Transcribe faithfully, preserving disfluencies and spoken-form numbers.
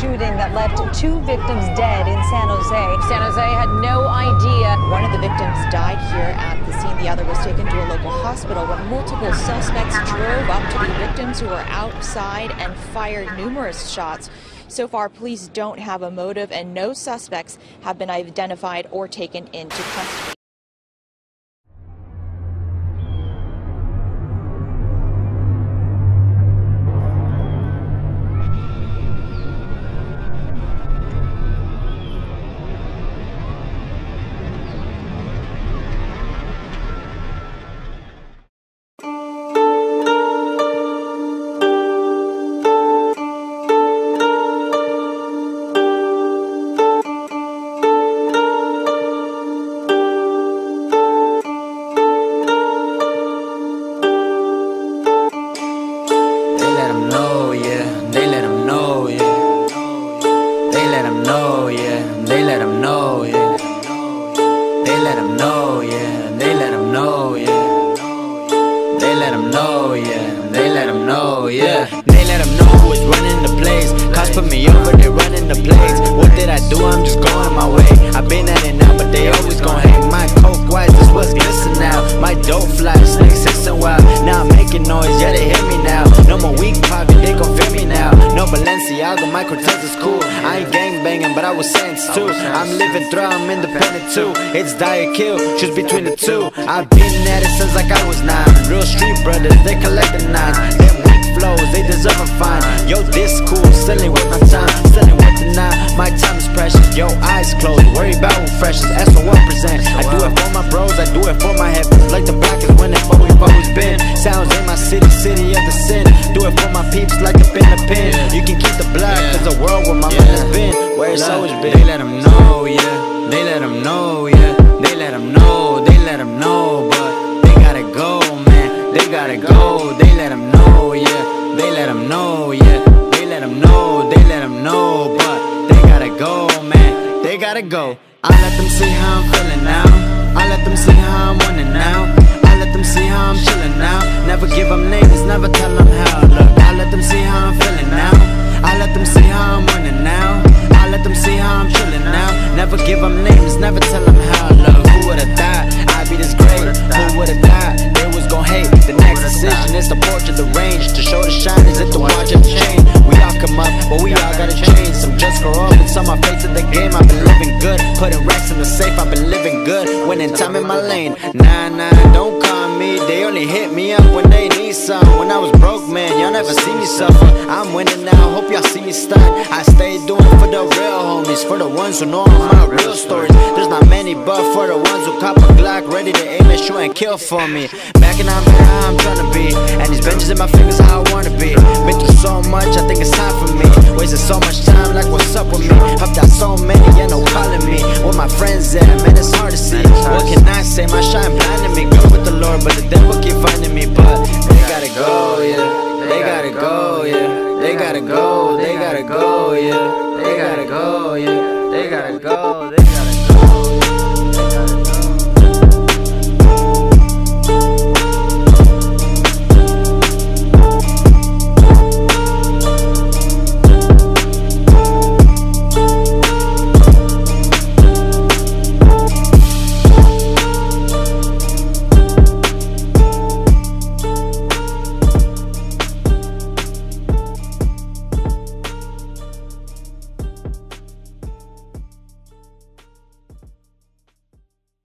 shooting that left two victims dead in San Jose. San Jose had no idea. One of the victims died here at the scene. The other was taken to a local hospital when multiple suspects drove up to the victims who were outside and fired numerous shots. So far, police don't have a motive, and no suspects have been identified or taken into custody. It's die or kill, choose between the two. I've been at it since like I was nine. Real street brothers, they collect the nines. Them weak flows, they deserve a fine. Yo, this cool, selling with my time. Selling with the nine, my time is precious. Yo, eyes closed, worry about who freshers. Ask for one percent. I do it for my bros, I do it for my heavens. Like the block is winning, but we've always been. Sounds in my city, city of the sin. Do it for my peeps, like up in the pen. You can keep the block, cause the world where my man has been. Where it's always been. They let them know, yeah. They let them know, yeah. They let them know, they let them know. But they gotta go, man. They gotta go. They let them know, yeah. They let them know, yeah. They let them know, they let them know. But they gotta go, man. They gotta go. I let them see how I'm feeling now. I let them see how I'm winning now. I let them see how I'm chilling now. Never give them names, never tell them how. Look, I let them see how I'm feeling now. I let them see how I'm winning now. I let them see how I'm chillin' now. Never give them names, never tell them how I love. Who would've thought I'd be this great? Who would've thought they was gon' hate? The next decision is to portrait the range. To show the shine is it to watch it change. We all come up, but we all gotta change. Some just grow up and some are face in the game. I've been living good, putting racks in the safe. I've been living good, winning time in my lane. Nah, nah, don't call me. They only hit me up when they need some. When I was broke, man, y'all never see me suffer. I'm winning now, hope y'all see me stunt. I stay doing for the real homies, for the ones who know all my real stories. There's not many, but for the ones who cop a Glock, ready to aim and shoot and kill for me. Back and I'm how I'm tryna be, and these benches in my fingers how I wanna be. Been through so much, I think it's time for me. Wasting so much time, like what's up with me? I've got so many and no calling me. Where my friends at, man, it's hard to see. What can I say? My shine blinded me. Go with the Lord, but the devil keep finding me. But they gotta go, yeah. They gotta go, yeah. They gotta go, they gotta go, yeah. They gotta go, yeah. They gotta go, they